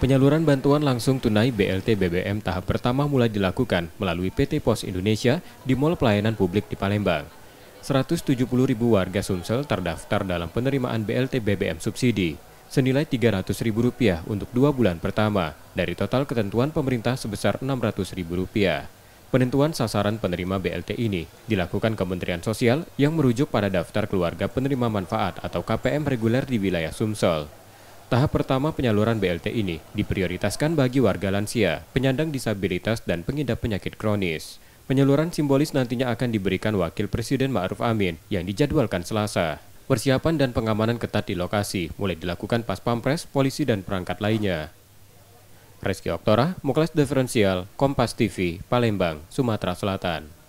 Penyaluran bantuan langsung tunai BLT BBM tahap pertama mulai dilakukan melalui PT Pos Indonesia di Mall Pelayanan Publik di Palembang. 170.000 warga Sumsel terdaftar dalam penerimaan BLT BBM subsidi, senilai Rp300.000 untuk 2 bulan pertama, dari total ketentuan pemerintah sebesar Rp600.000. Penentuan sasaran penerima BLT ini dilakukan Kementerian Sosial yang merujuk pada Daftar Keluarga Penerima Manfaat atau KPM reguler di wilayah Sumsel. Tahap pertama penyaluran BLT ini diprioritaskan bagi warga lansia, penyandang disabilitas, dan pengidap penyakit kronis. Penyaluran simbolis nantinya akan diberikan Wakil Presiden Ma'ruf Amin yang dijadwalkan Selasa. Persiapan dan pengamanan ketat di lokasi mulai dilakukan Paspampres, polisi, dan perangkat lainnya. Reski Oktora, Muklas Differential, Kompas TV, Palembang, Sumatera Selatan.